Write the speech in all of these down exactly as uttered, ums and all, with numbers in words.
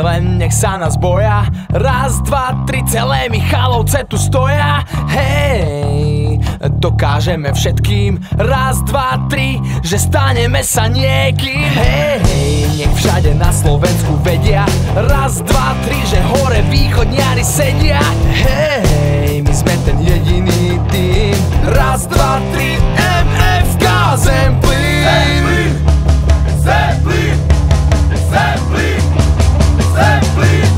Len nech sa nás boja. Raz, dva, tri, celé Michalovce tu stoja. Hej, dokážeme všetkým. Raz, dva, tri, že staneme sa niekým. Hej, nech všade na Slovensku vedia. Raz, dva, tri, že hore východňari sedia. Hej, my sme ten jediný tým. Raz, dva, tri, em ef ká Zemplín. Zemplín, Zemplín, Zemplín.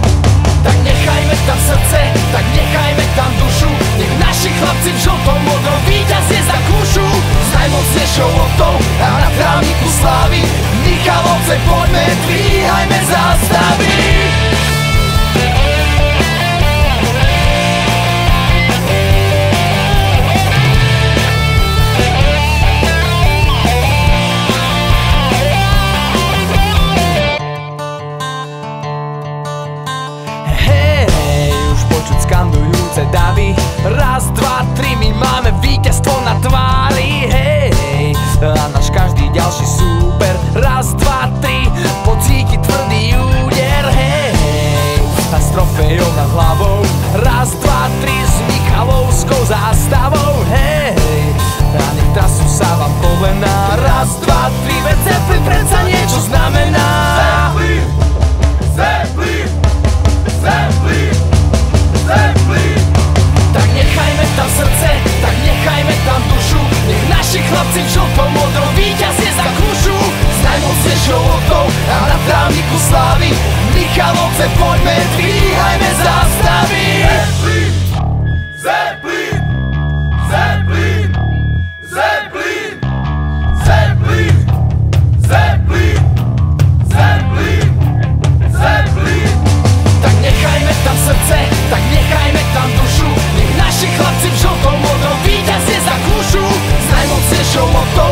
Tak nechajme tam srdce, tak nechajme tam dušu. Nech naši chlapci v žltom modrom víťazie zakúšu. S najmocnejšou loptou a na trávniku slávy Michalovce poďme, dvíhajme zástavy. Davy. Raz, dva, tri, my máme víťazstvo na tvári. Hej, a náš každý ďalší súper. Raz, dva, tri, pocíti tvrdý úder. Hej, a s trofejou nad hlavou. Raz, dva, tri, s Michalovskou zástavou. Hej, a nech trasu sa vám kolená. Raz, dva, tri, veď Zeplín predsa niečo znamená. Zeplín, Zeplín, Zeplín, Zeplín. Tak nechajme tam dušu, nech naši chlapci v žltom modrom víťazie zakúšu. S najmocnejšou loptou a na trávniku slávy Michalovce poďme, dvíhajme zástavy. Zeplín, Zeplín, Zeplín, Zeplín, Zeplín, Zeplín, Zeplín, Zeplín. Tak nechajme tam srdce, tak nechajme tam dušu. Nechajme tam srdce, tak nechajme tam dušu. Chlapci v žltom modrom víťazie zakúšu. S najmocnejšou loptou